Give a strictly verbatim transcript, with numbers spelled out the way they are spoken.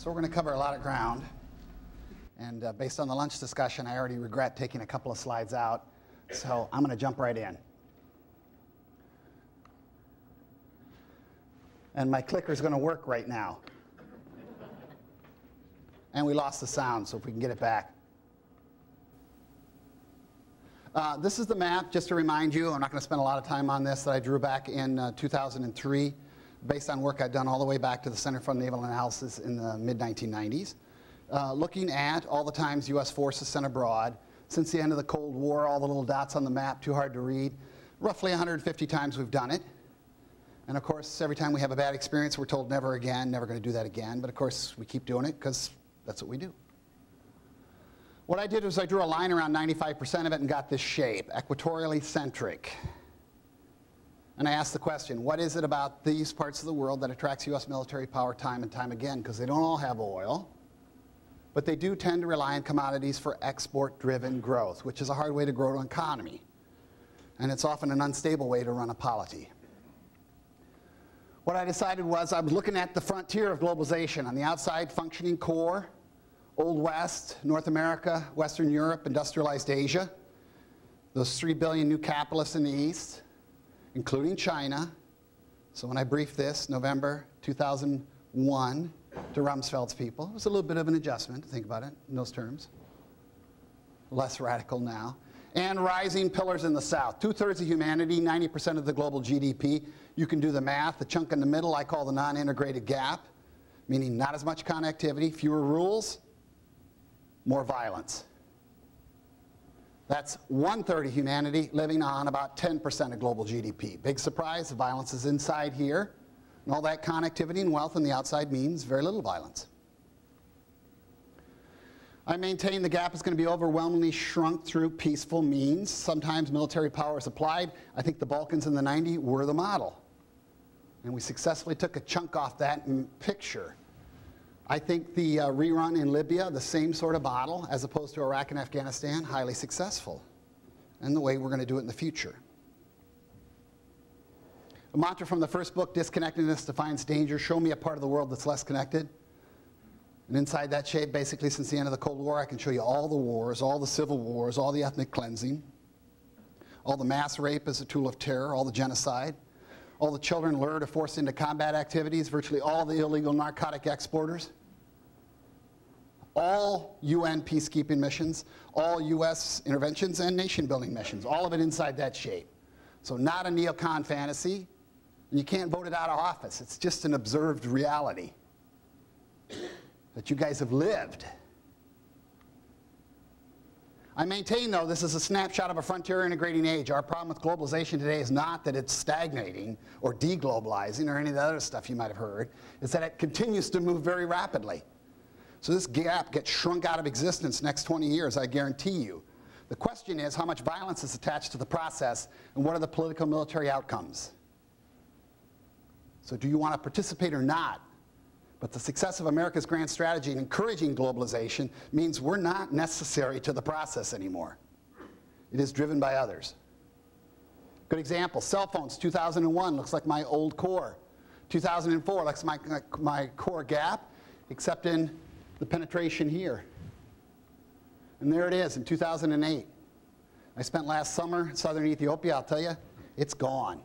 So we're going to cover a lot of ground. And uh, based on the lunch discussion, I already regret taking a couple of slides out. So I'm going to jump right in. And my clicker's going to work right now. And we lost the sound, so if we can get it back. Uh, this is the map, just to remind you. I'm not going to spend a lot of time on this, that I drew back in uh, two thousand three, based on work I've done all the way back to the Center for Naval Analysis in the mid nineteen nineties, uh, looking at all the times U S forces sent abroad. Since the end of the Cold War, all the little dots on the map, too hard to read, roughly one hundred fifty times we've done it. And of course, every time we have a bad experience, we're told never again, never going to do that again. But of course, we keep doing it because that's what we do. What I did was I drew a line around ninety-five percent of it and got this shape, equatorially centric. And I asked the question, what is it about these parts of the world that attracts U S military power time and time again? Because they don't all have oil, but they do tend to rely on commodities for export-driven growth, which is a hard way to grow an economy. And it's often an unstable way to run a polity. What I decided was I was looking at the frontier of globalization. On the outside, functioning core, Old West, North America, Western Europe, industrialized Asia, those three billion new capitalists in the East, including China. So when I briefed this, November two thousand one, to Rumsfeld's people, it was a little bit of an adjustment, think about it in those terms. Less radical now. And rising pillars in the South. Two-thirds of humanity, ninety percent of the global G D P. You can do the math. The chunk in the middle I call the non-integrated gap, meaning not as much connectivity, fewer rules, more violence. That's one-third of humanity living on about ten percent of global G D P. Big surprise, violence is inside here. And all that connectivity and wealth on the outside means very little violence. I maintain the gap is going to be overwhelmingly shrunk through peaceful means. Sometimes military power is applied. I think the Balkans in the nineties were the model. And we successfully took a chunk off that picture. I think the uh, rerun in Libya, the same sort of model, as opposed to Iraq and Afghanistan, highly successful. And the way we're going to do it in the future. A mantra from the first book, Disconnectedness Defines Danger, show me a part of the world that's less connected. And inside that shape, basically since the end of the Cold War, I can show you all the wars, all the civil wars, all the ethnic cleansing, all the mass rape as a tool of terror, all the genocide, all the children lured or forced into combat activities, virtually all the illegal narcotic exporters, all U N peacekeeping missions, all U S interventions and nation-building missions, all of it inside that shape. So not a neocon fantasy. You can't vote it out of office. It's just an observed reality that you guys have lived. I maintain, though, this is a snapshot of a frontier integrating age. Our problem with globalization today is not that it's stagnating or deglobalizing or any of the other stuff you might have heard. It's that it continues to move very rapidly. So this gap gets shrunk out of existence next twenty years, I guarantee you. The question is how much violence is attached to the process and what are the political military outcomes? So do you want to participate or not? But the success of America's grand strategy in encouraging globalization means we're not necessary to the process anymore. It is driven by others. Good example, cell phones, two thousand one, looks like my old core. two thousand four, looks like my, my core gap, except in the penetration here. And there it is in two thousand eight. I spent last summer in southern Ethiopia, I'll tell you, it's gone.